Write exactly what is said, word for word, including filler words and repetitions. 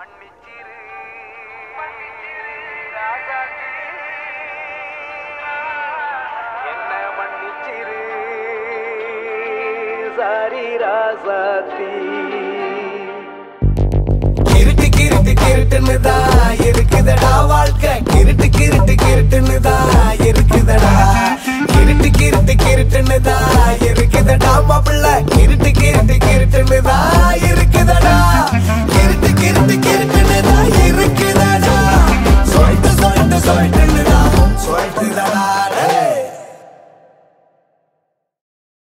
Kirutu Kirutu Kirutu